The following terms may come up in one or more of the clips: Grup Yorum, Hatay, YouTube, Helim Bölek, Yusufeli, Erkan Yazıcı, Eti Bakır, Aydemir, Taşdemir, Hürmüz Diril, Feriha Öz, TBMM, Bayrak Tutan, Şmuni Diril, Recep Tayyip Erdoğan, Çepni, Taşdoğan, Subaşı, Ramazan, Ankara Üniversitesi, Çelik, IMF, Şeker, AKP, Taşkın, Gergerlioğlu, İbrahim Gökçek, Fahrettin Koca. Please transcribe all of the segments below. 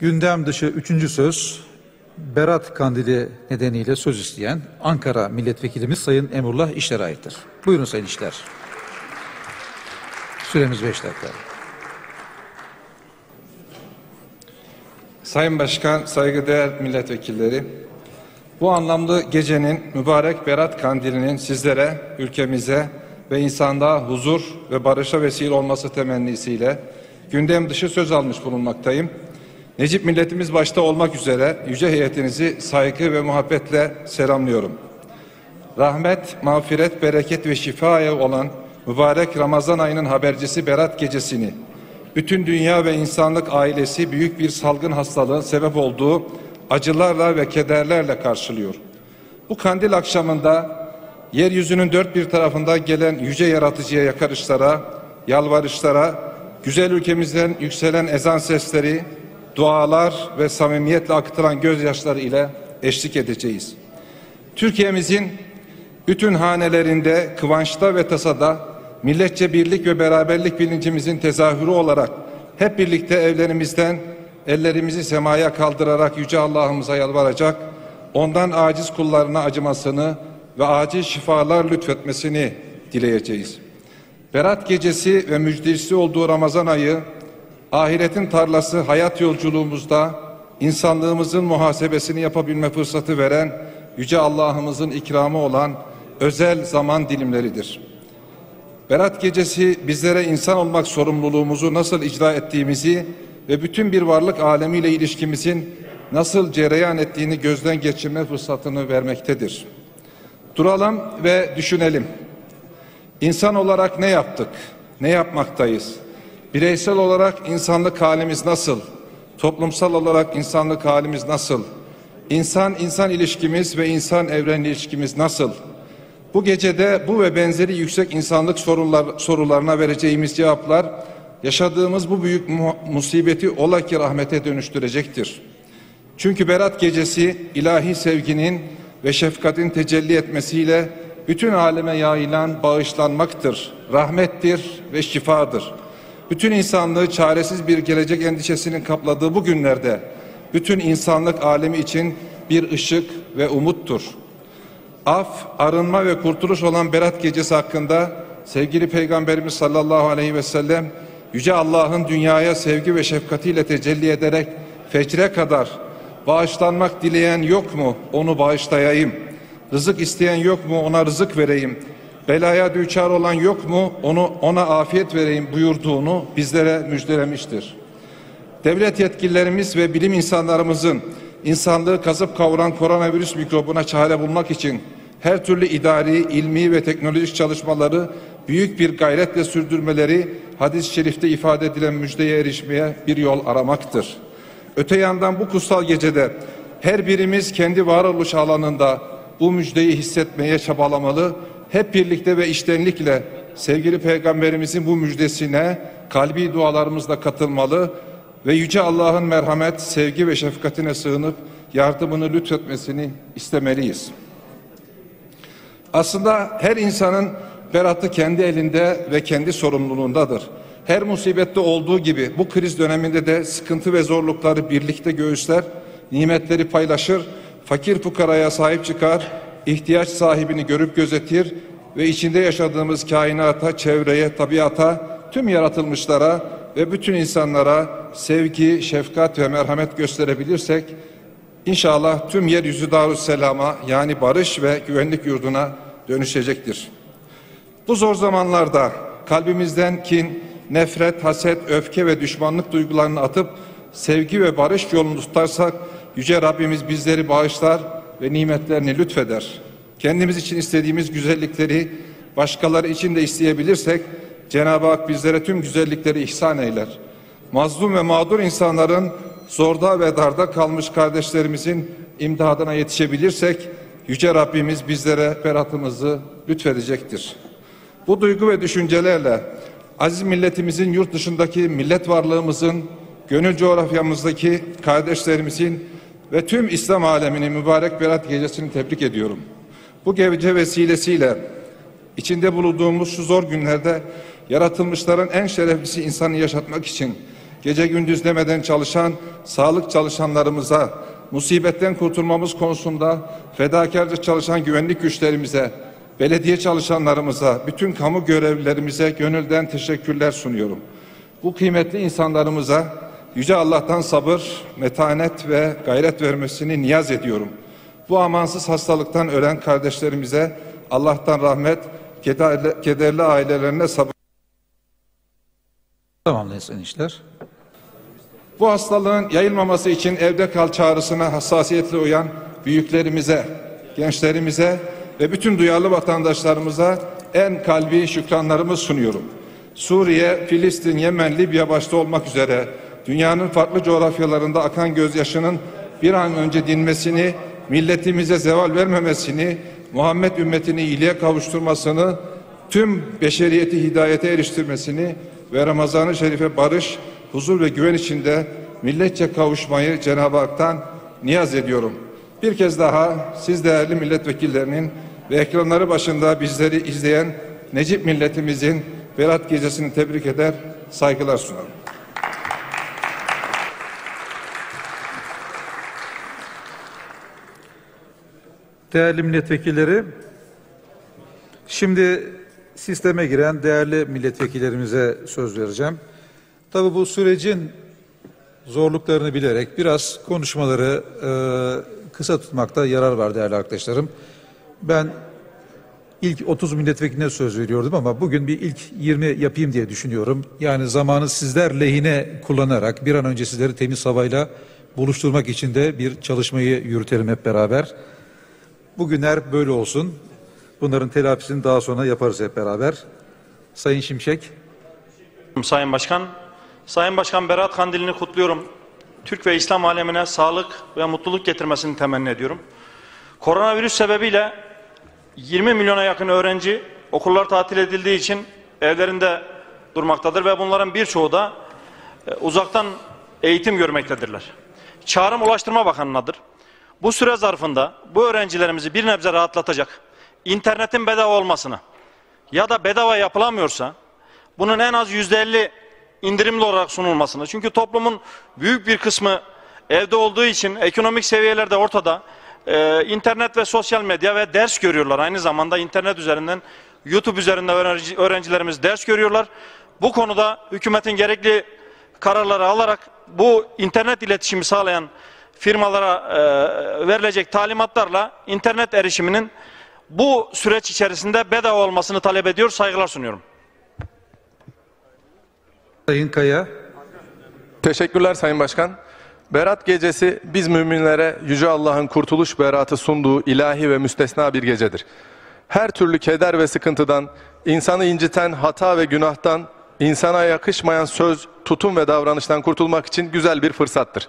Gündem dışı 3. söz, Berat Kandili nedeniyle söz isteyen Ankara Milletvekilimiz Sayın Emrullah İşler'e aittir. Buyurun Sayın İşler. Süremiz 5 dakika. Sayın Başkan, saygıdeğer milletvekilleri, bu anlamlı gecenin mübarek Berat Kandili'nin sizlere, ülkemize ve insanlığa huzur ve barışa vesile olması temennisiyle gündem dışı söz almış bulunmaktayım. Necip milletimiz başta olmak üzere yüce heyetinizi saygı ve muhabbetle selamlıyorum. Rahmet, mağfiret, bereket ve şifaya olan mübarek Ramazan ayının habercisi Berat gecesini, bütün dünya ve insanlık ailesi büyük bir salgın hastalığın sebep olduğu acılarla ve kederlerle karşılıyor. Bu kandil akşamında yeryüzünün dört bir tarafında gelen yüce yaratıcıya yakarışlara, yalvarışlara, güzel ülkemizden yükselen ezan sesleri, dualar ve samimiyetle akıtılan gözyaşları ile eşlik edeceğiz. Türkiye'mizin bütün hanelerinde, kıvançta ve tasada, milletçe birlik ve beraberlik bilincimizin tezahürü olarak hep birlikte evlerimizden ellerimizi semaya kaldırarak yüce Allah'ımıza yalvaracak, ondan aciz kullarına acımasını ve acil şifalar lütfetmesini dileyeceğiz. Berat gecesi ve müjdesi olduğu Ramazan ayı, ahiretin tarlası hayat yolculuğumuzda insanlığımızın muhasebesini yapabilme fırsatı veren yüce Allah'ımızın ikramı olan özel zaman dilimleridir. Berat gecesi bizlere insan olmak sorumluluğumuzu nasıl icra ettiğimizi ve bütün bir varlık alemiyle ilişkimizin nasıl cereyan ettiğini gözden geçirme fırsatını vermektedir. Duralım ve düşünelim. İnsan olarak ne yaptık? Ne yapmaktayız? Bireysel olarak insanlık halimiz nasıl? Toplumsal olarak insanlık halimiz nasıl? İnsan-insan ilişkimiz ve insan-evren ilişkimiz nasıl? Bu gecede bu ve benzeri yüksek insanlık sorularına vereceğimiz cevaplar, yaşadığımız bu büyük musibeti ola ki rahmete dönüştürecektir. Çünkü Berat gecesi ilahi sevginin ve şefkatin tecelli etmesiyle bütün aleme yayılan bağışlanmaktır, rahmettir ve şifadır. Bütün insanlığı çaresiz bir gelecek endişesinin kapladığı bu günlerde bütün insanlık alemi için bir ışık ve umuttur. Af, arınma ve kurtuluş olan Berat gecesi hakkında sevgili Peygamberimiz sallallahu aleyhi ve sellem yüce Allah'ın dünyaya sevgi ve şefkatiyle tecelli ederek fecre kadar bağışlanmak dileyen yok mu onu bağışlayayım, rızık isteyen yok mu ona rızık vereyim, belaya düçar olan yok mu ona afiyet vereyim buyurduğunu bizlere müjdelemiştir. Devlet yetkililerimiz ve bilim insanlarımızın insanlığı kazıp kavuran koronavirüs mikrobuna çare bulmak için her türlü idari, ilmi ve teknolojik çalışmaları büyük bir gayretle sürdürmeleri hadis-i şerifte ifade edilen müjdeye erişmeye bir yol aramaktır. Öte yandan bu kutsal gecede her birimiz kendi varoluş alanında bu müjdeyi hissetmeye çabalamalı, hep birlikte ve içtenlikle sevgili Peygamberimizin bu müjdesine kalbi dualarımızla katılmalı ve yüce Allah'ın merhamet, sevgi ve şefkatine sığınıp yardımını lütfetmesini istemeliyiz. Aslında her insanın beratı kendi elinde ve kendi sorumluluğundadır. Her musibette olduğu gibi bu kriz döneminde de sıkıntı ve zorlukları birlikte göğüsler, nimetleri paylaşır, fakir fukaraya sahip çıkar, ihtiyaç sahibini görüp gözetir ve içinde yaşadığımız kainata, çevreye, tabiata, tüm yaratılmışlara ve bütün insanlara sevgi, şefkat ve merhamet gösterebilirsek inşallah tüm yeryüzü Darüsselam'a yani barış ve güvenlik yurduna dönüşecektir. Bu zor zamanlarda kalbimizden kin, nefret, haset, öfke ve düşmanlık duygularını atıp sevgi ve barış yolunu tutarsak yüce Rabbimiz bizleri bağışlar ve nimetlerini lütfeder. Kendimiz için istediğimiz güzellikleri başkaları için de isteyebilirsek Cenab-ı Hak bizlere tüm güzellikleri ihsan eyler. Mazlum ve mağdur insanların, zorda ve darda kalmış kardeşlerimizin imdadına yetişebilirsek yüce Rabbimiz bizlere beratımızı lütfedecektir. Bu duygu ve düşüncelerle aziz milletimizin yurt dışındaki millet varlığımızın, gönül coğrafyamızdaki kardeşlerimizin ve tüm İslam aleminin mübarek Berat gecesini tebrik ediyorum. Bu gece vesilesiyle içinde bulunduğumuz şu zor günlerde yaratılmışların en şereflisi insanı yaşatmak için gece gündüz demeden çalışan sağlık çalışanlarımıza, musibetten kurtulmamız konusunda fedakarca çalışan güvenlik güçlerimize, belediye çalışanlarımıza, bütün kamu görevlilerimize gönülden teşekkürler sunuyorum. Bu kıymetli insanlarımıza Yüce Allah'tan sabır, metanet ve gayret vermesini niyaz ediyorum. Bu amansız hastalıktan ölen kardeşlerimize Allah'tan rahmet, kederli ailelerine sabır. Tamamlayız enişler. Bu hastalığın yayılmaması için evde kal çağrısına hassasiyetle uyan büyüklerimize, gençlerimize ve bütün duyarlı vatandaşlarımıza en kalbi şükranlarımı sunuyorum. Suriye, Filistin, Yemen, Libya başta olmak üzere dünyanın farklı coğrafyalarında akan gözyaşının bir an önce dinmesini, milletimize zeval vermemesini, Muhammed ümmetini iyiliğe kavuşturmasını, tüm beşeriyeti hidayete eriştirmesini ve Ramazan-ı Şerif'e barış, huzur ve güven içinde milletçe kavuşmayı Cenab-ı Hak'tan niyaz ediyorum. Bir kez daha siz değerli milletvekillerinin ve ekranları başında bizleri izleyen Necip milletimizin Berat Gecesi'ni tebrik eder, saygılar sunarım. Değerli milletvekilleri, şimdi sisteme giren değerli milletvekillerimize söz vereceğim. Tabii bu sürecin zorluklarını bilerek biraz konuşmaları kısa tutmakta yarar var değerli arkadaşlarım. Ben ilk 30 milletvekiline söz veriyordum ama bugün bir ilk 20 yapayım diye düşünüyorum. Yani zamanı sizler lehine kullanarak bir an önce sizleri temiz havayla buluşturmak için de bir çalışmayı yürütelim hep beraber. Bugünler böyle olsun. Bunların telafisini daha sonra yaparız hep beraber. Sayın Şimşek. Sayın Başkan. Sayın Başkan, Berat Kandili'ni kutluyorum. Türk ve İslam alemine sağlık ve mutluluk getirmesini temenni ediyorum. Koronavirüs sebebiyle 20 milyona yakın öğrenci okullar tatil edildiği için evlerinde durmaktadır ve bunların birçoğu da uzaktan eğitim görmektedirler. Çağrım Ulaştırma Bakanlığı'nadır. Bu süre zarfında bu öğrencilerimizi bir nebze rahatlatacak, internetin bedava olmasına ya da bedava yapılamıyorsa bunun en az %50 indirimli olarak sunulmasına. Çünkü toplumun büyük bir kısmı evde olduğu için ekonomik seviyelerde ortada. İnternet ve sosyal medya ve ders görüyorlar. Aynı zamanda internet üzerinden, YouTube üzerinden öğrencilerimiz ders görüyorlar. Bu konuda hükümetin gerekli kararları alarak bu internet iletişimi sağlayan firmalara verilecek talimatlarla internet erişiminin bu süreç içerisinde bedava olmasını talep ediyor. Saygılar sunuyorum. Sayın Kaya. Teşekkürler Sayın Başkan. Berat Gecesi biz müminlere Yüce Allah'ın kurtuluş beratı sunduğu ilahi ve müstesna bir gecedir. Her türlü keder ve sıkıntıdan, insanı inciten hata ve günahtan, insana yakışmayan söz, tutum ve davranıştan kurtulmak için güzel bir fırsattır.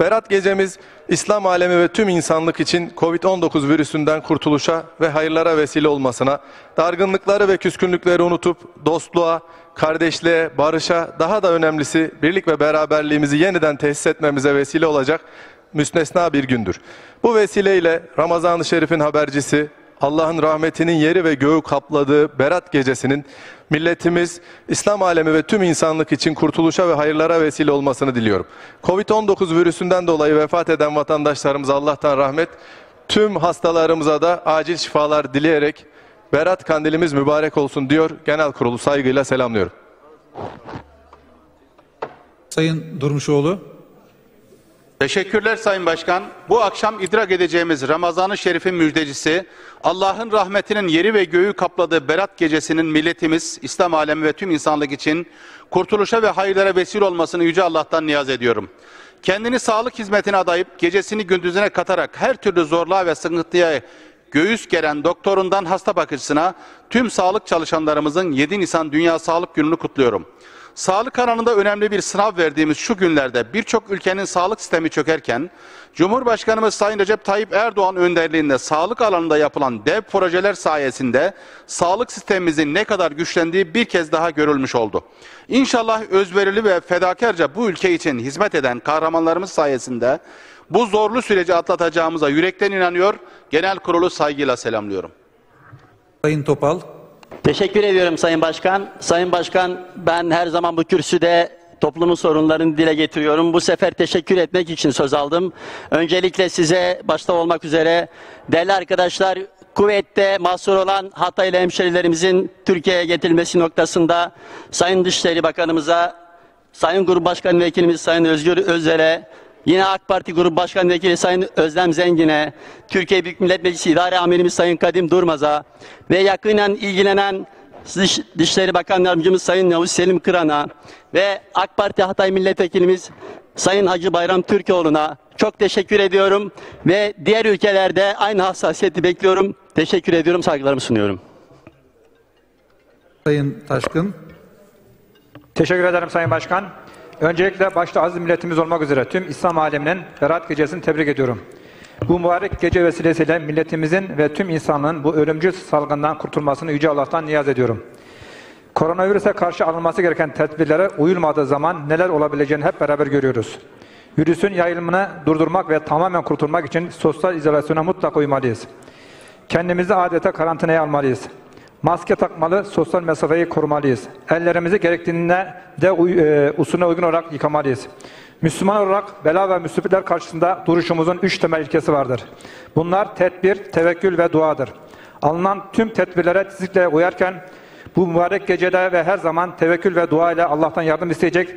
Berat Gecemiz İslam alemi ve tüm insanlık için Covid-19 virüsünden kurtuluşa ve hayırlara vesile olmasına, dargınlıkları ve küskünlükleri unutup dostluğa, kardeşliğe, barışa, daha da önemlisi birlik ve beraberliğimizi yeniden tesis etmemize vesile olacak müstesna bir gündür. Bu vesileyle Ramazan-ı Şerif'in habercisi, Allah'ın rahmetinin yeri ve göğü kapladığı Berat Gecesi'nin milletimiz, İslam alemi ve tüm insanlık için kurtuluşa ve hayırlara vesile olmasını diliyorum. Covid-19 virüsünden dolayı vefat eden vatandaşlarımıza Allah'tan rahmet, tüm hastalarımıza da acil şifalar dileyerek Berat Kandilimiz mübarek olsun diyor. Genel Kurulu saygıyla selamlıyorum. Sayın Durmuşoğlu. Teşekkürler Sayın Başkan. Bu akşam idrak edeceğimiz Ramazan-ı Şerif'in müjdecisi, Allah'ın rahmetinin yeri ve göğü kapladığı Berat Gecesi'nin milletimiz, İslam alemi ve tüm insanlık için kurtuluşa ve hayırlara vesile olmasını Yüce Allah'tan niyaz ediyorum. Kendini sağlık hizmetine adayıp gecesini gündüzüne katarak her türlü zorluğa ve sıkıntıya göğüs gelen doktorundan hasta bakıcısına tüm sağlık çalışanlarımızın 7 Nisan Dünya Sağlık Günü'nü kutluyorum. Sağlık alanında önemli bir sınav verdiğimiz şu günlerde birçok ülkenin sağlık sistemi çökerken, Cumhurbaşkanımız Sayın Recep Tayyip Erdoğan önderliğinde sağlık alanında yapılan dev projeler sayesinde sağlık sistemimizin ne kadar güçlendiği bir kez daha görülmüş oldu. İnşallah özverili ve fedakarca bu ülke için hizmet eden kahramanlarımız sayesinde bu zorlu süreci atlatacağımıza yürekten inanıyor, Genel Kurulu saygıyla selamlıyorum. Sayın Topal. Teşekkür ediyorum Sayın Başkan. Sayın Başkan, ben her zaman bu kürsüde toplumun sorunlarını dile getiriyorum. Bu sefer teşekkür etmek için söz aldım. Öncelikle size başta olmak üzere değerli arkadaşlar, kuvvette mahsur olan Hataylı hemşerilerimizin Türkiye'ye getirilmesi noktasında Sayın Dışişleri Bakanımıza, Sayın Grup Başkan Vekilimiz Sayın Özgür Özel'e, yine AK Parti Grup Başkan Vekili Sayın Özlem Zengin'e, Türkiye Büyük Millet Meclisi İdare Amirimiz Sayın Kadim Durmaz'a ve yakından ilgilenen Dışişleri Bakan Yardımcımız Sayın Yavuz Selim Kıran'a ve AK Parti Hatay Milletvekilimiz Sayın Hacı Bayram Türkoğlu'na çok teşekkür ediyorum ve diğer ülkelerde aynı hassasiyeti bekliyorum. Teşekkür ediyorum, saygılarımı sunuyorum. Sayın Taşkın. Teşekkür ederim Sayın Başkan. Öncelikle başta aziz milletimiz olmak üzere tüm İslam aleminin Berat Gecesi'ni tebrik ediyorum. Bu mübarek gece vesilesiyle milletimizin ve tüm insanlığın bu ölümcül salgından kurtulmasını Yüce Allah'tan niyaz ediyorum. Koronavirüse karşı alınması gereken tedbirlere uyulmadığı zaman neler olabileceğini hep beraber görüyoruz. Virüsün yayılımını durdurmak ve tamamen kurtulmak için sosyal izolasyona mutlaka uymalıyız. Kendimizi adeta karantinaya almalıyız. Maske takmalı, sosyal mesafeyi korumalıyız. Ellerimizi gerektiğinde de usule uygun olarak yıkamalıyız. Müslüman olarak bela ve musibetler karşısında duruşumuzun 3 temel ilkesi vardır. Bunlar tedbir, tevekkül ve duadır. Alınan tüm tedbirlere titizlikle uyarken bu mübarek gecede ve her zaman tevekkül ve dua ile Allah'tan yardım isteyecek,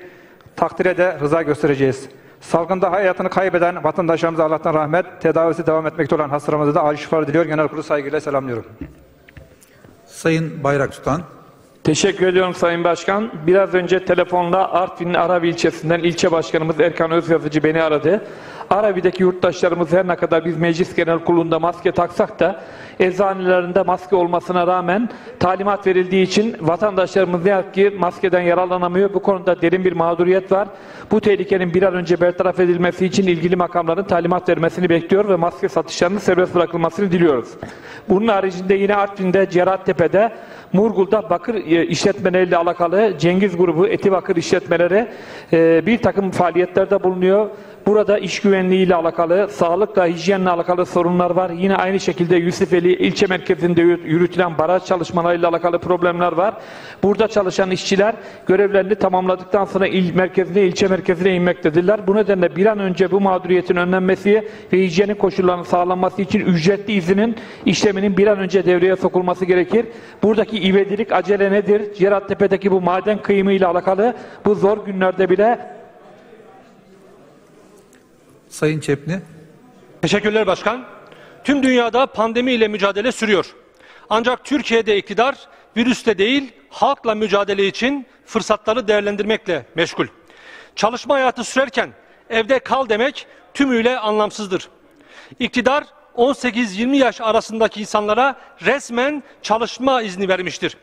takdire de rıza göstereceğiz. Salgında hayatını kaybeden vatandaşlarımıza Allah'tan rahmet, tedavisi devam etmekte olan hastalarımıza da acil şifalar diliyor. Genel kurulu saygıyla selamlıyorum. Sayın Bayrak Tutan. Teşekkür ediyorum Sayın Başkan. Biraz önce telefonla Artvin'in Arabi ilçesinden ilçe başkanımız Erkan Yazıcı beni aradı. Arabi'deki yurttaşlarımız her ne kadar biz meclis genel kurulunda maske taksak da eczanelerinde maske olmasına rağmen talimat verildiği için vatandaşlarımız ne yazık ki maskeden yararlanamıyor. Bu konuda derin bir mağduriyet var. Bu tehlikenin bir an önce bertaraf edilmesi için ilgili makamların talimat vermesini bekliyor ve maske satışlarının serbest bırakılmasını diliyoruz. Bunun haricinde yine Artvin'de, Cerattepe'de, Murgul'da bakır işletmeleriyle alakalı Cengiz grubu, Eti Bakır işletmeleri bir takım faaliyetlerde bulunuyor. Burada iş güvenliği ile alakalı, sağlıkla, hijyenle alakalı sorunlar var. Yine aynı şekilde Yusufeli ilçe merkezinde yürütülen baraj çalışmalarıyla alakalı problemler var. Burada çalışan işçiler görevlerini tamamladıktan sonra ilçe merkezine inmektedirler. Bu nedenle bir an önce bu mağduriyetin önlenmesi ve hijyenin koşullarının sağlanması için ücretli izinin işleminin bir an önce devreye sokulması gerekir. Buradaki ivedilik acele nedir? Cerattepe'deki bu maden kıyımı ile alakalı bu zor günlerde bile. Sayın Çepni. Teşekkürler Başkan. Tüm dünyada pandemi ile mücadele sürüyor. Ancak Türkiye'de iktidar virüste değil halkla mücadele için fırsatları değerlendirmekle meşgul. Çalışma hayatı sürerken evde kal demek tümüyle anlamsızdır. İktidar 18-20 yaş arasındaki insanlara resmen çalışma izni vermiştir.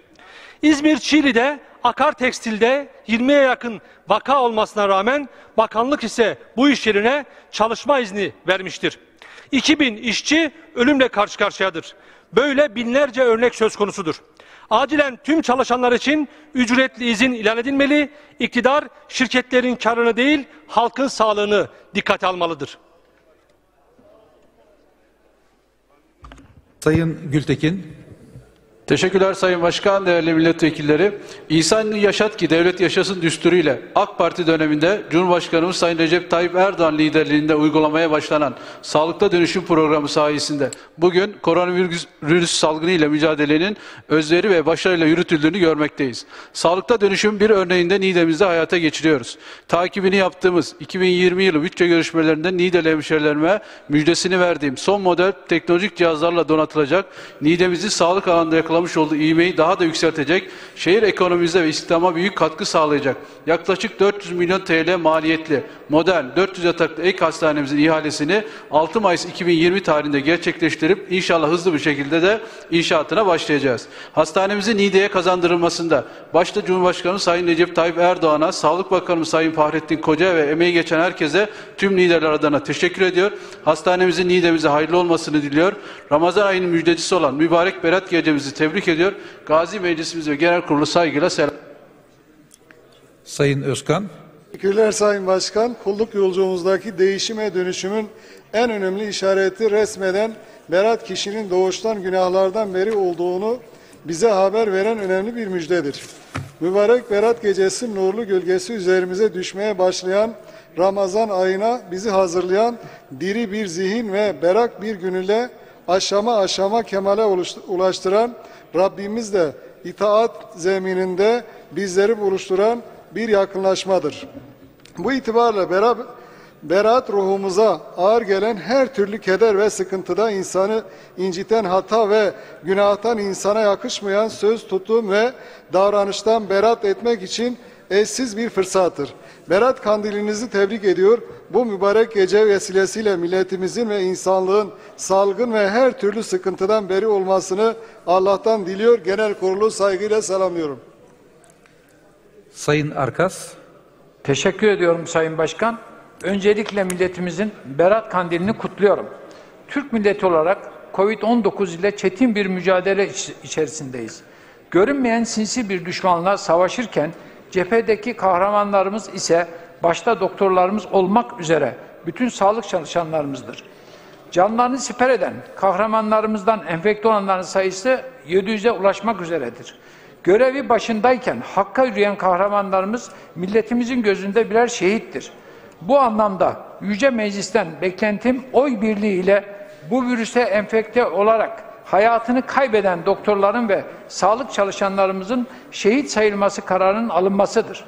İzmir Çiğli'de Akar Tekstil'de 20'ye yakın vaka olmasına rağmen bakanlık ise bu iş yerine çalışma izni vermiştir. 2000 işçi ölümle karşı karşıyadır. Böyle binlerce örnek söz konusudur. Acilen tüm çalışanlar için ücretli izin ilan edilmeli, iktidar şirketlerin karını değil halkın sağlığını dikkate almalıdır. Sayın Gültekin. Teşekkürler Sayın Başkan, değerli milletvekilleri. İnsan yaşat ki devlet yaşasın düsturuyla AK Parti döneminde Cumhurbaşkanımız Sayın Recep Tayyip Erdoğan liderliğinde uygulamaya başlanan Sağlıkta Dönüşüm programı sayesinde bugün koronavirüs salgını ile mücadelenin özveri ve başarıyla yürütüldüğünü görmekteyiz. Sağlıkta Dönüşüm bir örneğinde Niğde'mizde hayata geçiriyoruz. Takibini yaptığımız 2020 yılı bütçe görüşmelerinde Niğde'li hemşerilerime müjdesini verdiğim son model teknolojik cihazlarla donatılacak Niğde'mizi sağlık alanında yakalamıştır. Olduğu ivmeyi daha da yükseltecek, şehir ekonomimize ve istihdama büyük katkı sağlayacak. Yaklaşık 400 milyon TL maliyetli modern 400 yataklı ek hastanemizin ihalesini 6 Mayıs 2020 tarihinde gerçekleştirip inşallah hızlı bir şekilde de inşaatına başlayacağız. Hastanemizin Niğde'ye kazandırılmasında başta Cumhurbaşkanı Sayın Recep Tayyip Erdoğan'a, Sağlık Bakanı Sayın Fahrettin Koca ve emeği geçen herkese tüm liderler adına teşekkür ediyor. Hastanemizin Niğde'mize hayırlı olmasını diliyor. Ramazan ayının müjdecisi olan mübarek Berat Gecemizi tebrik ediyor. Gazi Meclisimiz ve Genel Kurulu saygıyla selam. Sayın Özkan. Teşekkürler Sayın Başkan. Kulluk yolculuğumuzdaki değişime dönüşümün en önemli işareti resmeden Berat kişinin doğuştan günahlardan beri olduğunu bize haber veren önemli bir müjdedir. Mübarek Berat Gecesi nurlu gölgesi üzerimize düşmeye başlayan Ramazan ayına bizi hazırlayan diri bir zihin ve berak bir günüyle aşama aşama kemale ulaştıran Rabbimiz de itaat zemininde bizleri buluşturan bir yakınlaşmadır. Bu itibarla Berat ruhumuza ağır gelen her türlü keder ve sıkıntıda insanı inciten hata ve günahtan insana yakışmayan söz, tutum ve davranıştan berat etmek için eşsiz bir fırsattır. Berat Kandilinizi tebrik ediyor. Bu mübarek gece vesilesiyle milletimizin ve insanlığın salgın ve her türlü sıkıntıdan beri olmasını Allah'tan diliyor. Genel Kurulu saygıyla selamlıyorum. Sayın Arkas. Teşekkür ediyorum Sayın Başkan. Öncelikle milletimizin Berat Kandilini kutluyorum. Türk milleti olarak Covid-19 ile çetin bir mücadele içerisindeyiz. Görünmeyen sinsi bir düşmanla savaşırken cephedeki kahramanlarımız ise başta doktorlarımız olmak üzere bütün sağlık çalışanlarımızdır. Canlarını siper eden kahramanlarımızdan enfekte olanların sayısı 700'e ulaşmak üzeredir. Görevi başındayken hakka yürüyen kahramanlarımız milletimizin gözünde birer şehittir. Bu anlamda Yüce Meclis'ten beklentim oy birliğiyle bu virüse enfekte olarak hayatını kaybeden doktorların ve sağlık çalışanlarımızın şehit sayılması kararının alınmasıdır.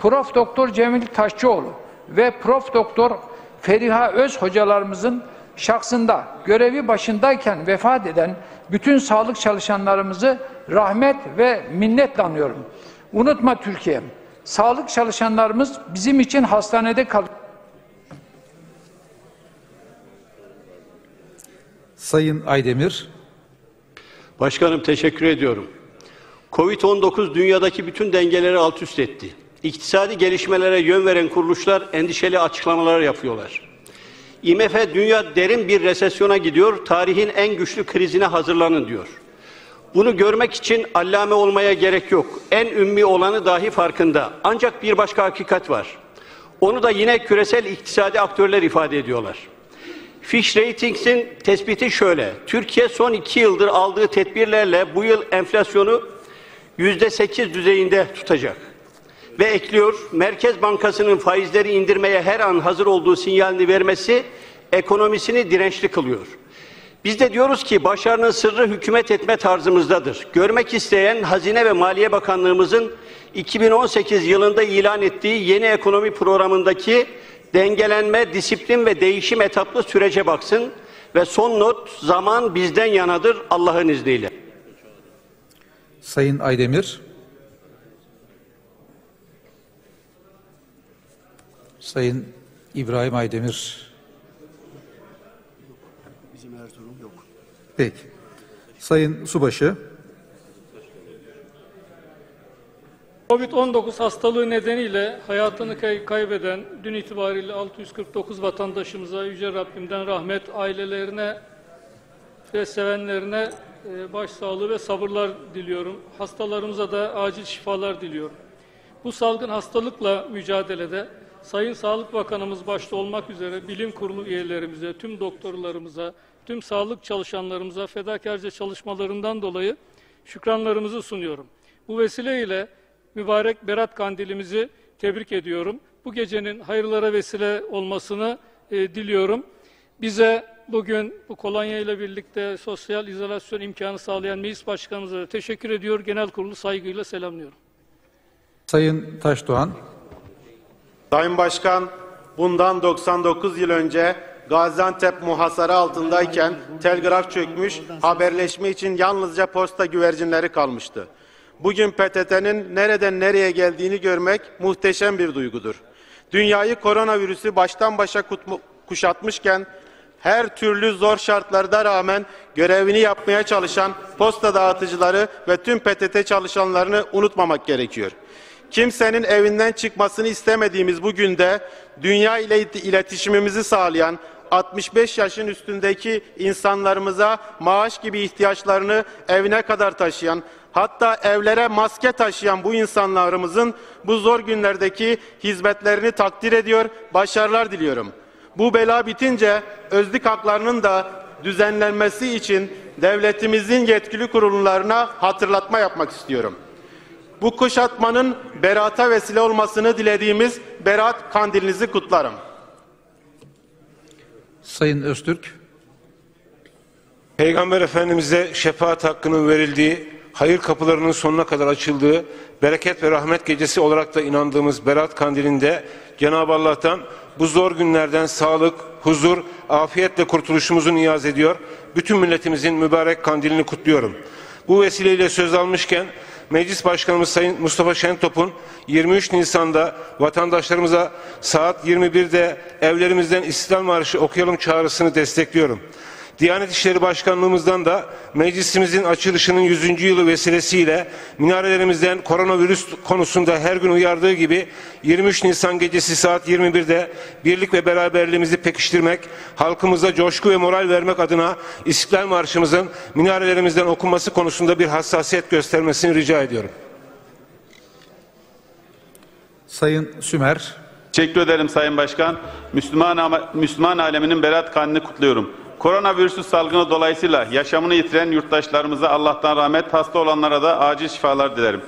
Prof. Doktor Cemil Taşçıoğlu ve Prof. Doktor Feriha Öz hocalarımızın şahsında görevi başındayken vefat eden bütün sağlık çalışanlarımızı rahmet ve minnetle anıyorum. Unutma Türkiye'm. Sağlık çalışanlarımız bizim için hastanede kalıyor. Sayın Aydemir. Başkanım teşekkür ediyorum. Covid-19 dünyadaki bütün dengeleri alt üst etti. İktisadi gelişmelere yön veren kuruluşlar endişeli açıklamalar yapıyorlar. IMF dünya derin bir resesyona gidiyor, tarihin en güçlü krizine hazırlanın diyor. Bunu görmek için allame olmaya gerek yok. En ümmi olanı dahi farkında. Ancak bir başka hakikat var. Onu da yine küresel iktisadi aktörler ifade ediyorlar. Fitch Ratings'in tespiti şöyle. Türkiye son 2 yıldır aldığı tedbirlerle bu yıl enflasyonu %8 düzeyinde tutacak. Ve ekliyor, Merkez Bankası'nın faizleri indirmeye her an hazır olduğu sinyalini vermesi ekonomisini dirençli kılıyor. Biz de diyoruz ki başarının sırrı hükümet etme tarzımızdadır. Görmek isteyen Hazine ve Maliye Bakanlığımızın 2018 yılında ilan ettiği yeni ekonomi programındaki dengelenme, disiplin ve değişim etaplı sürece baksın ve son not zaman bizden yanadır Allah'ın izniyle. Sayın Aydemir. Sayın İbrahim Aydemir. Peki. Sayın Subaşı. Covid-19 hastalığı nedeniyle hayatını kaybeden dün itibariyle 649 vatandaşımıza Yüce Rabbimden rahmet, ailelerine ve sevenlerine başsağlığı ve sabırlar diliyorum. Hastalarımıza da acil şifalar diliyorum. Bu salgın hastalıkla mücadelede Sayın Sağlık Bakanımız başta olmak üzere bilim kurulu üyelerimize, tüm doktorlarımıza, tüm sağlık çalışanlarımıza fedakarca çalışmalarından dolayı şükranlarımızı sunuyorum. Bu vesileyle mübarek Berat Kandilimizi tebrik ediyorum. Bu gecenin hayırlara vesile olmasını diliyorum. Bize bugün bu kolonya ile birlikte sosyal izolasyon imkanı sağlayan Meclis Başkanımıza da teşekkür ediyor. Genel Kurulu saygıyla selamlıyorum. Sayın Taşdoğan. Sayın Başkan, bundan 99 yıl önce Gaziantep muhasara altındayken telgraf çökmüş, haberleşme için yalnızca posta güvercinleri kalmıştı. Bugün PTT'nin nereden nereye geldiğini görmek muhteşem bir duygudur. Dünyayı koronavirüsü baştan başa kuşatmışken her türlü zor şartlarda rağmen görevini yapmaya çalışan posta dağıtıcıları ve tüm PTT çalışanlarını unutmamak gerekiyor. Kimsenin evinden çıkmasını istemediğimiz bu günde dünya ile iletişimimizi sağlayan 65 yaşın üstündeki insanlarımıza maaş gibi ihtiyaçlarını evine kadar taşıyan, hatta evlere maske taşıyan bu insanlarımızın bu zor günlerdeki hizmetlerini takdir ediyor, başarılar diliyorum. Bu bela bitince özlük haklarının da düzenlenmesi için devletimizin yetkili kurumlarına hatırlatma yapmak istiyorum. Bu kuşatmanın berata vesile olmasını dilediğimiz Berat Kandilinizi kutlarım. Sayın Öztürk. Peygamber Efendimiz'e şefaat hakkının verildiği, hayır kapılarının sonuna kadar açıldığı, bereket ve rahmet gecesi olarak da inandığımız Berat Kandili'nde Cenab-ı Allah'tan bu zor günlerden sağlık, huzur, afiyetle kurtuluşumuzu niyaz ediyor. Bütün milletimizin mübarek kandilini kutluyorum. Bu vesileyle söz almışken Meclis Başkanımız Sayın Mustafa Şentop'un 23 Nisan'da vatandaşlarımıza saat 21'de evlerimizden İstiklal Marşı okuyalım çağrısını destekliyorum. Diyanet İşleri Başkanlığımızdan da meclisimizin açılışının 100. yılı vesilesiyle minarelerimizden koronavirüs konusunda her gün uyardığı gibi 23 Nisan gecesi saat 21'de birlik ve beraberliğimizi pekiştirmek, halkımıza coşku ve moral vermek adına İstiklal Marşımızın minarelerimizden okunması konusunda bir hassasiyet göstermesini rica ediyorum. Sayın Sümer. Teşekkür ederim Sayın Başkan. Müslüman aleminin Berat Kandili'ni kutluyorum. Koronavirüsü salgını dolayısıyla yaşamını yitiren yurttaşlarımıza Allah'tan rahmet, hasta olanlara da acil şifalar dilerim.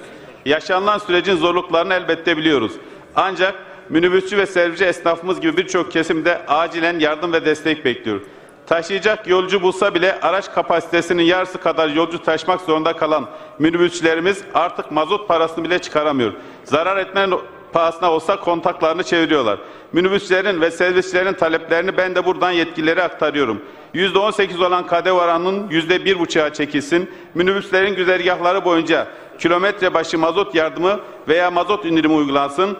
Yaşanılan sürecin zorluklarını elbette biliyoruz. Ancak minibüsçü ve servisçi esnafımız gibi birçok kesimde acilen yardım ve destek bekliyor. Taşıyacak yolcu bulsa bile araç kapasitesinin yarısı kadar yolcu taşımak zorunda kalan minibüsçülerimiz artık mazot parasını bile çıkaramıyor. Zarar etmenin pahasına olsa kontaklarını çeviriyorlar. Minibüslerin ve servislerin taleplerini ben de buradan yetkililere aktarıyorum. %18 olan KDV oranının %1,5'a çekilsin. Minibüslerin güzergahları boyunca kilometre başı mazot yardımı veya mazot indirimi uygulansın.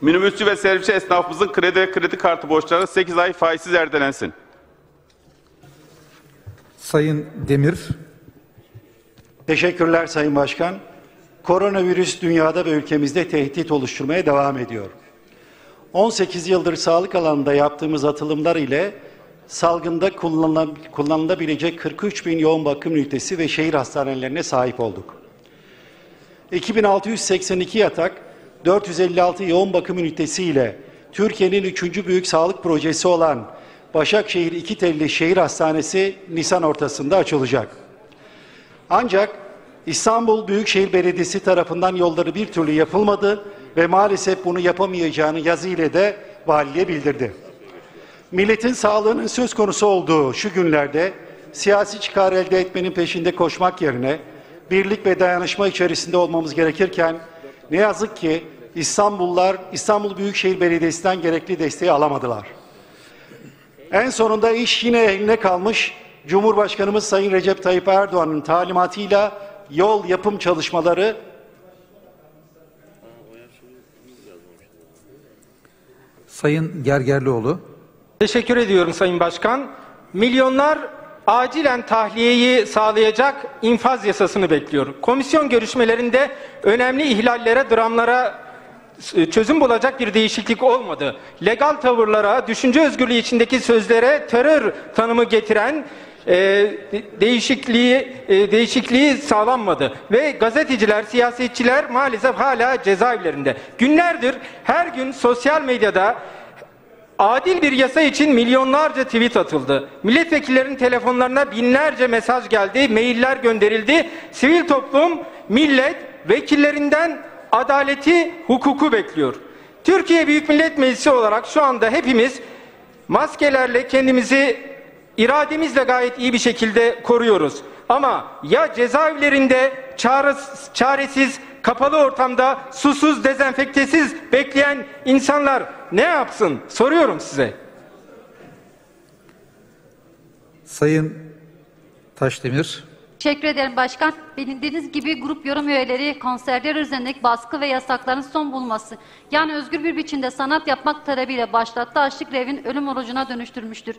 Minibüsçü ve servisçi esnafımızın kredi ve kredi kartı borçları 8 ay faizsiz ertelensin. Sayın Demir. Teşekkürler Sayın Başkan. Koronavirüs dünyada ve ülkemizde tehdit oluşturmaya devam ediyor. 18 yıldır sağlık alanında yaptığımız atılımlar ile salgında kullanılabilecek 43 bin yoğun bakım ünitesi ve şehir hastanelerine sahip olduk. 2682 yatak, 456 yoğun bakım ünitesi ile Türkiye'nin 3. büyük sağlık projesi olan Başakşehir 2 Telli Şehir Hastanesi Nisan ortasında açılacak. Ancak İstanbul Büyükşehir Belediyesi tarafından yolları bir türlü yapılmadı ve maalesef bunu yapamayacağını yazı ile de valiliğe bildirdi. Milletin sağlığının söz konusu olduğu şu günlerde siyasi çıkar elde etmenin peşinde koşmak yerine birlik ve dayanışma içerisinde olmamız gerekirken ne yazık ki İstanbul Büyükşehir Belediyesi'nden gerekli desteği alamadılar. En sonunda iş yine eline kalmış. Cumhurbaşkanımız Sayın Recep Tayyip Erdoğan'ın talimatıyla yol yapım çalışmaları Sayın Gergerlioğlu. Teşekkür ediyorum Sayın Başkan. Milyonlar acilen tahliyeyi sağlayacak infaz yasasını bekliyor. Komisyon görüşmelerinde önemli ihlallere, dramlara çözüm bulacak bir değişiklik olmadı. Legal tavırlara, düşünce özgürlüğü içindeki sözlere terör tanımı getiren değişikliği sağlanmadı ve gazeteciler, siyasetçiler maalesef hala cezaevlerinde. Günlerdir her gün sosyal medyada adil bir yasa için milyonlarca tweet atıldı. Milletvekillerinin telefonlarına binlerce mesaj geldi, mailler gönderildi. Sivil toplum, millet vekillerinden adaleti, hukuku bekliyor. Türkiye Büyük Millet Meclisi olarak şu anda hepimiz maskelerle kendimizi İrademizle gayet iyi bir şekilde koruyoruz. Ama ya cezaevlerinde çaresiz, kapalı ortamda susuz, dezenfektesiz bekleyen insanlar ne yapsın? Soruyorum size. Sayın Taşdemir. Teşekkür ederim Başkan. Bilindiğiniz gibi grup yorum üyeleri konserler üzerindeki baskı ve yasakların son bulması, yani özgür bir biçimde sanat yapmak talebiyle başlattığı açlık grevin ölüm orucuna dönüştürmüştür.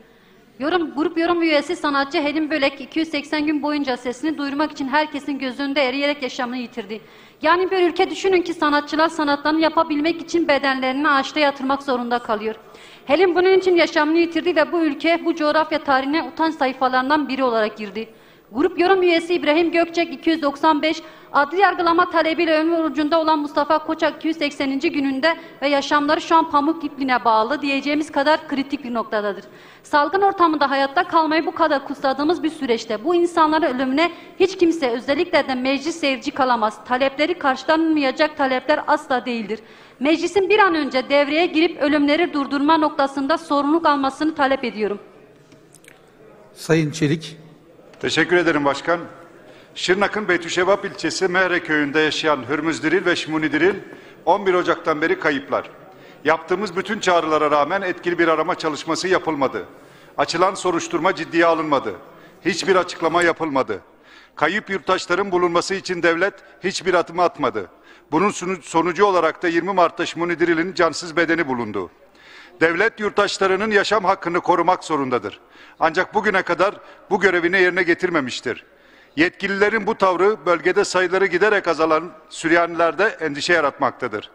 Grup yorum üyesi sanatçı Helim Bölek 280 gün boyunca sesini duyurmak için herkesin gözünde eriyerek yaşamını yitirdi. Yani bir ülke düşünün ki sanatçılar sanatlarını yapabilmek için bedenlerini ağaçta yatırmak zorunda kalıyor. Helim bunun için yaşamını yitirdi ve bu ülke, bu coğrafya tarihine utanç sayfalarından biri olarak girdi. Grup Yorum üyesi İbrahim Gökçek 295, adli yargılama talebiyle ömür orucunda olan Mustafa Koçak 280. gününde ve yaşamları şu an pamuk ipliğine bağlı diyeceğimiz kadar kritik bir noktadadır. Salgın ortamında hayatta kalmayı bu kadar kutsadığımız bir süreçte bu insanların ölümüne hiç kimse, özellikle de meclis, seyirci kalamaz. Talepleri karşılanmayacak talepler asla değildir. Meclisin bir an önce devreye girip ölümleri durdurma noktasında sorumluluk almasını talep ediyorum. Sayın Çelik. Teşekkür ederim Başkan. Şırnak'ın Beytüşevap ilçesi Mehre köyünde yaşayan Hürmüz Diril ve Şmuni Diril 11 Ocak'tan beri kayıplar. Yaptığımız bütün çağrılara rağmen etkili bir arama çalışması yapılmadı. Açılan soruşturma ciddiye alınmadı. Hiçbir açıklama yapılmadı. Kayıp yurttaşların bulunması için devlet hiçbir adım atmadı. Bunun sonucu olarak da 20 Mart'ta Şmuni Diril'in cansız bedeni bulundu. Devlet yurttaşlarının yaşam hakkını korumak zorundadır. Ancak bugüne kadar bu görevini yerine getirmemiştir. Yetkililerin bu tavrı bölgede sayıları giderek azalan Süryanilerde endişe yaratmaktadır.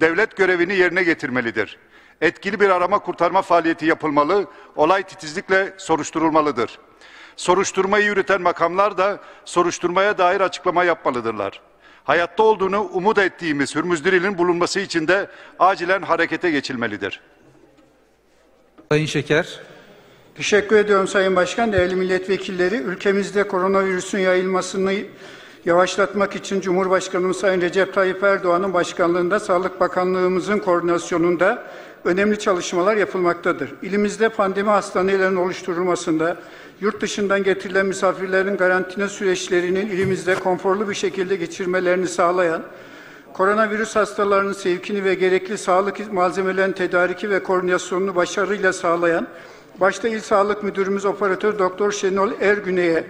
Devlet görevini yerine getirmelidir. Etkili bir arama kurtarma faaliyeti yapılmalı, olay titizlikle soruşturulmalıdır. Soruşturmayı yürüten makamlar da soruşturmaya dair açıklama yapmalıdırlar. Hayatta olduğunu umut ettiğimiz Hürmüz Diril'in bulunması için de acilen harekete geçilmelidir. Sayın Şeker. Teşekkür ediyorum Sayın Başkan. Değerli milletvekilleri, ülkemizde koronavirüsün yayılmasını yavaşlatmak için Cumhurbaşkanımız Sayın Recep Tayyip Erdoğan'ın başkanlığında Sağlık Bakanlığımızın koordinasyonunda önemli çalışmalar yapılmaktadır. İlimizde pandemi hastanelerinin oluşturulmasında, yurt dışından getirilen misafirlerin karantina süreçlerinin ilimizde konforlu bir şekilde geçirmelerini sağlayan, koronavirüs hastalarının sevkini ve gerekli sağlık malzemelerinin tedariki ve koordinasyonunu başarıyla sağlayan, başta İl Sağlık Müdürümüz Operatör Doktor Şenol Ergüney'e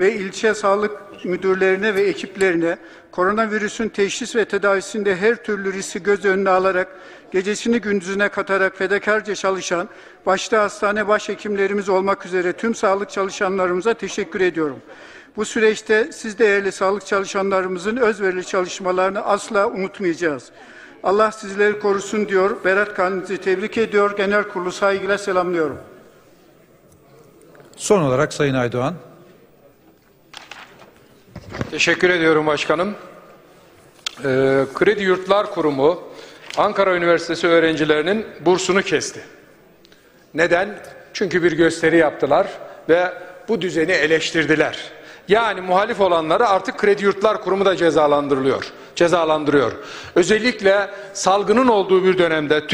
ve ilçe sağlık müdürlerine ve ekiplerine koronavirüsün teşhis ve tedavisinde her türlü riski göz önüne alarak, gecesini gündüzüne katarak fedakarca çalışan, başta hastane başhekimlerimiz olmak üzere tüm sağlık çalışanlarımıza teşekkür ediyorum. Bu süreçte siz değerli sağlık çalışanlarımızın özverili çalışmalarını asla unutmayacağız. Allah sizleri korusun diyor, Berat Kandili'yi tebrik ediyor, Genel Kurulu saygıyla selamlıyorum. Son olarak Sayın Aydoğan. Teşekkür ediyorum Başkanım. Kredi Yurtlar Kurumu Ankara Üniversitesi öğrencilerinin bursunu kesti. Neden? Çünkü bir gösteri yaptılar ve bu düzeni eleştirdiler. Yani muhalif olanları artık Kredi Yurtlar Kurumu da cezalandırıyor. Özellikle salgının olduğu bir dönemde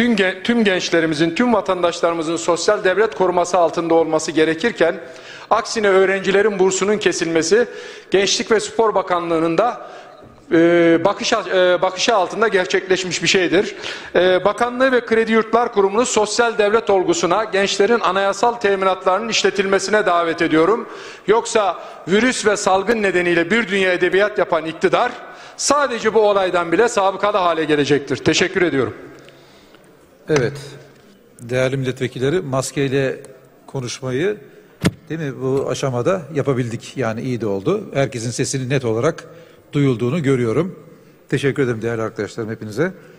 tüm gençlerimizin, tüm vatandaşlarımızın sosyal devlet koruması altında olması gerekirken, aksine öğrencilerin bursunun kesilmesi Gençlik ve Spor Bakanlığı'nın da bakışı altında gerçekleşmiş bir şeydir. Bakanlığı ve Kredi Yurtlar Kurumu'nu sosyal devlet olgusuna, gençlerin anayasal teminatlarının işletilmesine davet ediyorum. Yoksa virüs ve salgın nedeniyle bir dünya edebiyat yapan iktidar sadece bu olaydan bile sabıkalı hale gelecektir. Teşekkür ediyorum. Evet. Değerli milletvekilleri, maskeyle konuşmayı değil mi bu aşamada yapabildik. Yani iyi de oldu. Herkesin sesini net olarak duyulduğunu görüyorum. Teşekkür ederim değerli arkadaşlarım hepinize.